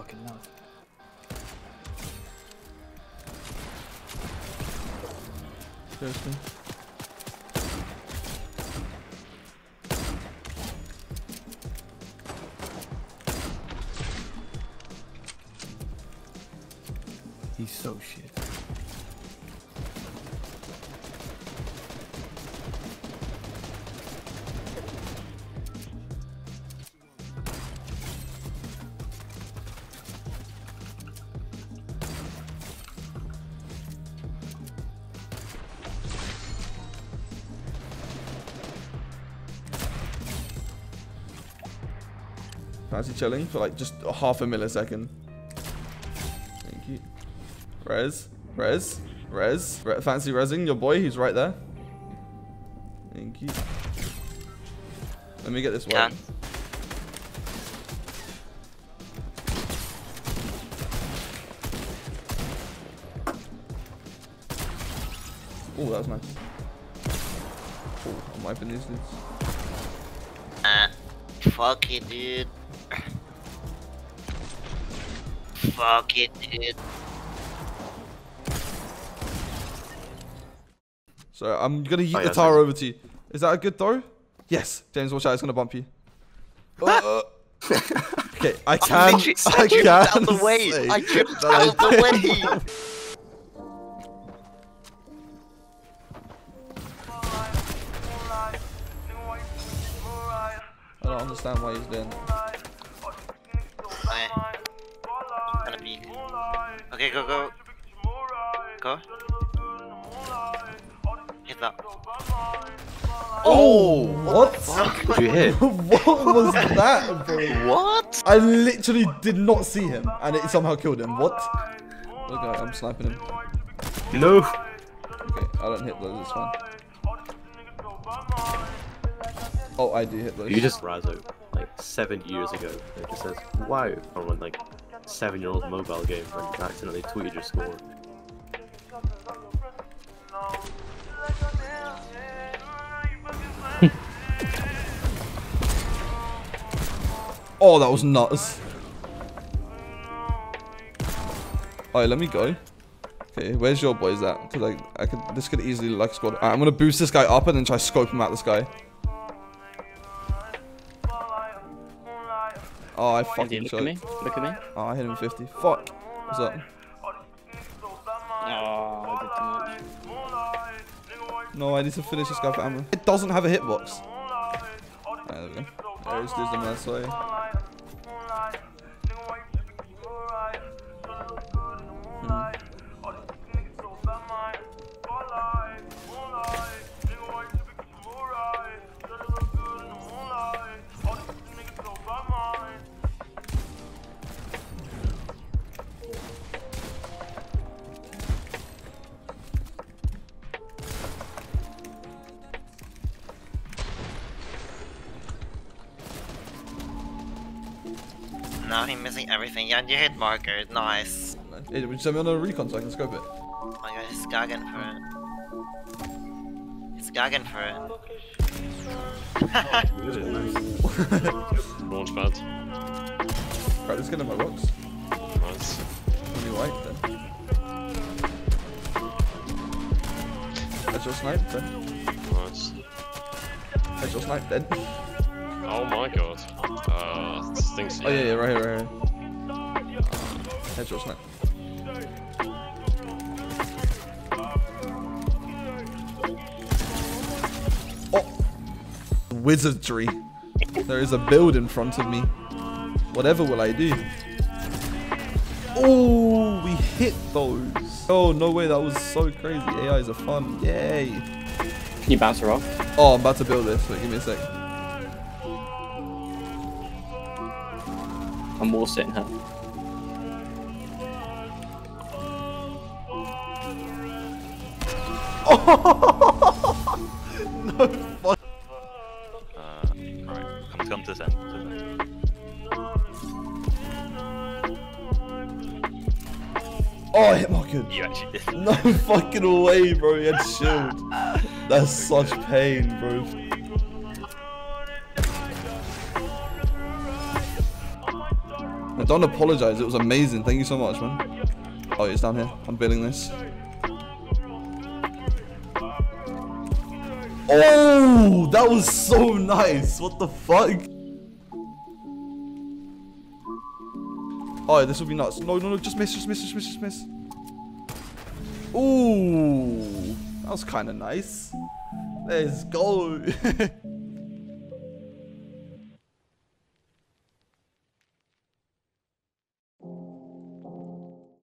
fucking know. Interesting. He's so shit. Fancy chilling for like just half a millisecond. Thank you. Res. Fancy resing your boy who's right there. Thank you. Let me get this one. Oh, that was nice. Oh, I'm wiping these dudes. Fuck it, dude. Fuck it, dude. So I'm gonna yeet the tower over to you. Is that a good throw? Yes. James, watch out, it's gonna bump you. Okay, I can out the way. I jumped out of the way. I don't understand why he's doing that. Okay, go. Go. Hit that. Oh, what the fuck did you hit? What was that, bro? What? I literally did not see him, and it somehow killed him. What? Look, I'm sniping him. No. Okay, I don't hit those. It's fine. Oh, I do hit those. You just Razzo, like 7 years ago. It just says, wow, on like 7-year-old mobile game when you accidentally tweeted your score. Oh, that was nuts. Alright, let me go. Okay, where's your boys at? Cause this could easily look like a squad. Right, I'm gonna boost this guy up and then try scope him out this guy. Oh, I fucking shot. Look at me. Oh, I hit him 50. Fuck. What's up? Oh, I did too much. No, I need to finish this guy for ammo. It doesn't have a hitbox. Right, there we go. There's the man's way. Now he's missing everything. Yeah, and you hit marker. Nice. Hey, would you send me on a recon so I can scope it? Oh my god, he's gagging for it. Launchpad. Right, let's get in my rocks. Nice. Only white then. That's your snipe then. Nice. That's your snipe then. Oh my god. This thing's here. Oh yeah, right here. Headshot snap. Oh! Wizardry. There is a build in front of me. Whatever will I do? Oh, we hit those. Oh, no way, that was so crazy. AIs are fun. Yay. Can you bounce her off? Oh, I'm about to build this, but give me a sec. I'm wall sitting her. Oh! No fuck. Right, come to this end. Oh, I hit Marco. You actually did. No fucking way, bro. You had shield. That's such pain, bro. No, don't apologize. It was amazing. Thank you so much, man. Oh, it's down here. I'm building this. Oh, that was so nice. What the fuck? Oh, this would be nuts. No, no, no. Just miss, just miss, just miss, just miss. Ooh, that was kind of nice. Let's go.